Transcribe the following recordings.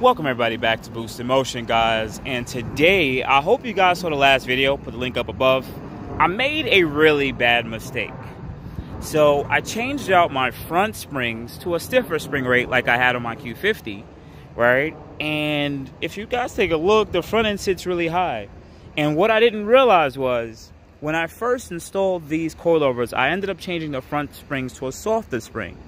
Welcome everybody back to Boost In Motion, guys. And today, I hope you guys saw the last video, put the link up above. I made a really bad mistake. So I changed out my front springs to a stiffer spring rate like I had on my Q50, right? And if you guys take a look, the front end sits really high. And what I didn't realize was, when I first installed these coilovers, I ended up changing the front springs to a softer spring.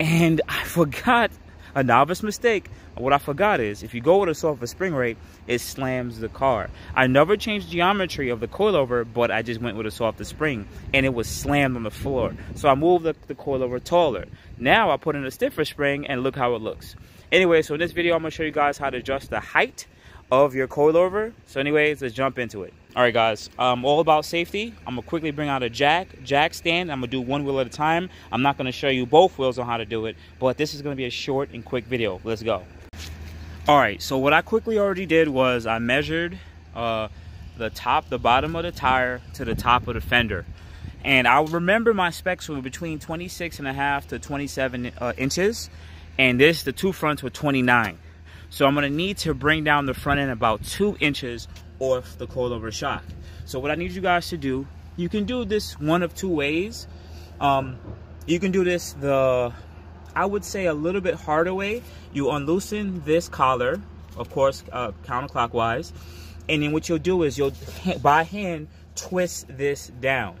And I forgot a novice mistake. What I forgot is, if you go with a softer spring rate, it slams the car. I never changed geometry of the coilover, but I just went with a softer spring, and it was slammed on the floor. So I moved the coilover taller. Now I put in a stiffer spring, and look how it looks. Anyway, so in this video, I'm going to show you guys how to adjust the height of your coilover. So anyways, let's jump into it. All right, guys, all about safety. I'm going to quickly bring out a jack stand. I'm going to do one wheel at a time. I'm not going to show you both wheels on how to do it, but this is going to be a short and quick video. Let's go. All right, so what I quickly already did was I measured the bottom of the tire to the top of the fender. And I remember my specs were between 26.5 to 27 inches. And this, the two fronts were 29. So I'm going to need to bring down the front end about 2 inches off the coilover shock. So what I need you guys to do, you can do this one of two ways. You can do this I would say a little bit harder way. You unloosen this collar, of course, counterclockwise. And then what you'll do is you'll, by hand, twist this down.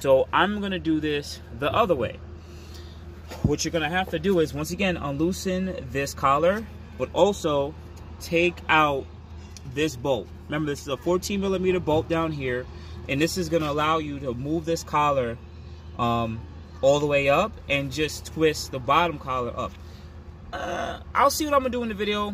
So I'm going to do this the other way. What you're going to have to do is, once again, unloosen this collar, but also take out this bolt. Remember, this is a 14 millimeter bolt down here, and this is going to allow you to move this collar all the way up and just twist the bottom collar up. I'll see what I'm gonna do in the video.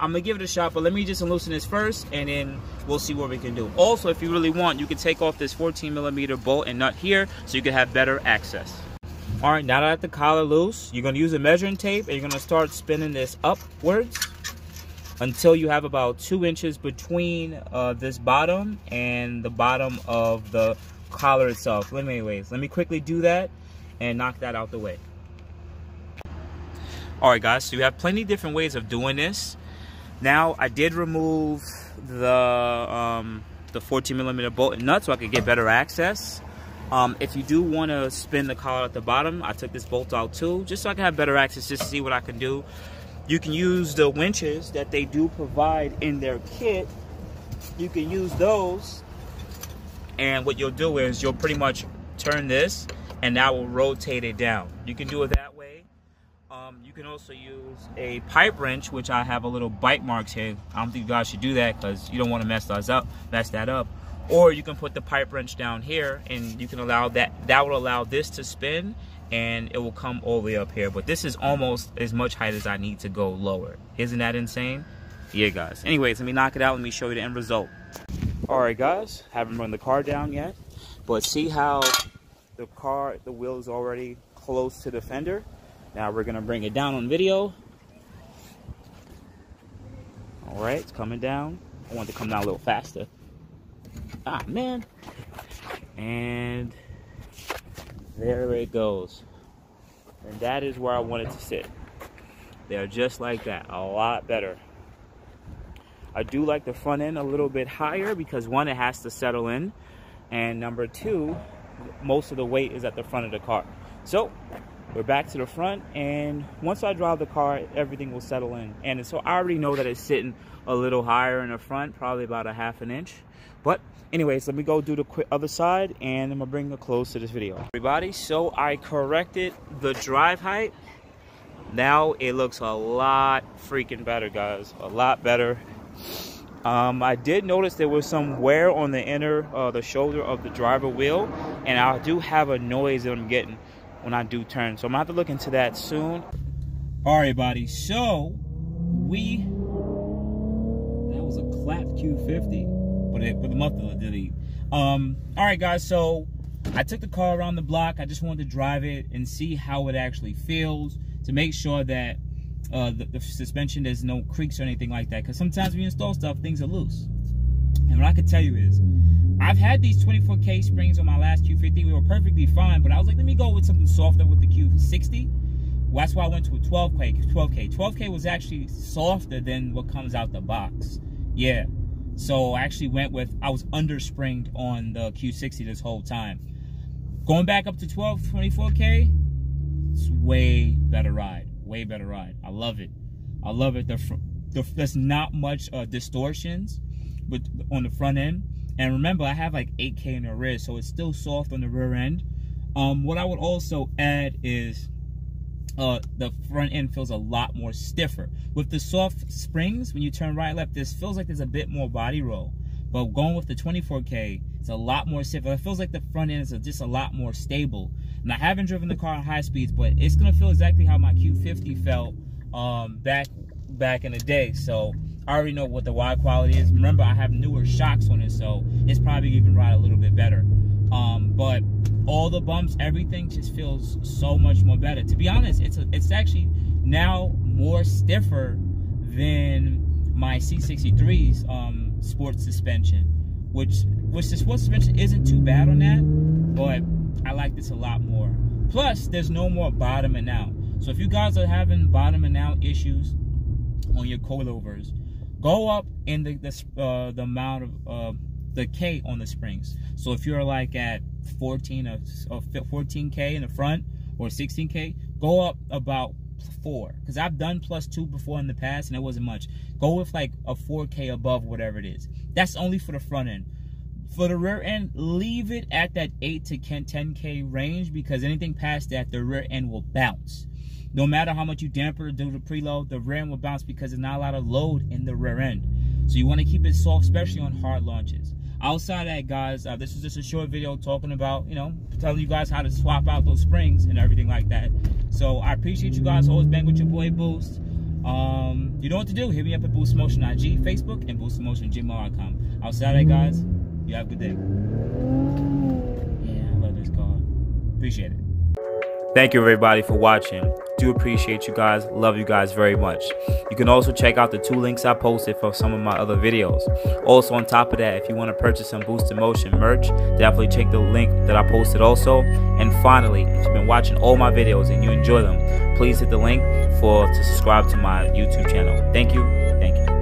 I'm gonna give it a shot, but let me just unloosen this first, and then we'll see what we can do. Also, if you really want, you can take off this 14 millimeter bolt and nut here, so you can have better access. All right, now that the collar loose, you're gonna use a measuring tape, and you're gonna start spinning this upwards until you have about 2 inches between this bottom and the bottom of the collar itself. Anyways, let me quickly do that and knock that out the way. All right, guys, so you have plenty of different ways of doing this. Now, I did remove the 14 millimeter bolt and nut so I could get better access. If you do want to spin the collar at the bottom, I took this bolt out too, just so I can have better access, just to see what I can do. You can use the winches that they do provide in their kit. You can use those, and what you'll do is you'll pretty much turn this, and that will rotate it down. You can do it that way. You can also use a pipe wrench, which I have a little bite marks here. I don't think you guys should do that because you don't want to mess that up. Or you can put the pipe wrench down here, and you can allow that will allow this to spin, and it will come all the way up here. But this is almost as much height as I need to go lower. Isn't that insane? Yeah, guys. Anyways, let me knock it out. Let me show you the end result. All right, guys. Haven't run the car down yet, but see how the wheel is already close to the fender. Now we're gonna bring it down on video. All right, it's coming down. I want it to come down a little faster. Ah, man. And there it goes. And that is where I want it to sit. They're just like that, a lot better. I do like the front end a little bit higher because, one, it has to settle in, and number two, most of the weight is at the front of the car. So we're back to the front, and once I drive the car, everything will settle in. And so I already know that it's sitting a little higher in the front, probably about a half an inch. But anyways, let me go do the other side, and I'm gonna bring a close to this video, everybody. So I corrected the drive height. Now it looks a lot freaking better, guys, a lot better. I did notice there was some wear on the inner, the shoulder of the driver wheel, and I do have a noise that I'm getting when I do turn. So I'm gonna have to look into that soon. All right, buddy. So that was a clap Q50, but the muffler did it. All right, guys. So I took the car around the block. I just wanted to drive it and see how it actually feels to make sure that the suspension, there's no creaks or anything like that, because sometimes we install stuff, things are loose. And what I could tell you is, I've had these 24K springs on my last Q50. We were perfectly fine, but I was like, let me go with something softer with the Q60, That's why I went to a 12K. 12K was actually softer than what comes out the box. Yeah. So I actually went with, I was underspringed on the Q60 this whole time. Going back up to 12, 24K, it's way better ride. Way better ride. I love it. I love it. There's not much distortions on the front end. And remember, I have like 8K in the rear, so it's still soft on the rear end. What I would also add is the front end feels a lot more stiffer. With the soft springs, when you turn right and left, this feels like there's a bit more body roll. But going with the 24K, it's a lot more stiff. It feels like the front end is just a lot more stable. And I haven't driven the car at high speeds, but it's going to feel exactly how my Q50 felt back in the day. So I already know what the wide quality is. Remember, I have newer shocks on it, so it's probably even ride a little bit better. But all the bumps, everything just feels so much more better. To be honest, it's actually now more stiffer than my C63's sports suspension, which the sports suspension isn't too bad on that, but I like this a lot more. Plus, there's no more bottoming out. So if you guys are having bottoming out issues on your coilovers, go up in the amount of the K on the springs. So if you're like at 14K in the front or 16K, go up about 4, because I've done +2 before in the past and it wasn't much. Go with like a 4K above, whatever it is. That's only for the front end. For the rear end, leave it at that 8 to 10K range, because anything past that, the rear end will bounce. No matter how much you damper or do the preload, the rear end will bounce because there's not a lot of load in the rear end. So you want to keep it soft, especially on hard launches. Outside of that, guys, this was just a short video talking about, you know, telling you guys how to swap out those springs and everything like that. So I appreciate you guys. Always bang with your boy Boost. You know what to do. Hit me up at Boost Motion IG, Facebook, and Boost Motion gmail.com. Outside of that, guys, you have a good day. Yeah, I love this car. Appreciate it. Thank you, everybody, for watching. Do appreciate you guys. Love you guys very much. You can also check out the 2 links I posted for some of my other videos. Also, on top of that, if you want to purchase some Boost in Motion merch, definitely check the link that I posted also. And finally, if you've been watching all my videos and you enjoy them, please hit the link to subscribe to my YouTube channel. Thank you. Thank you.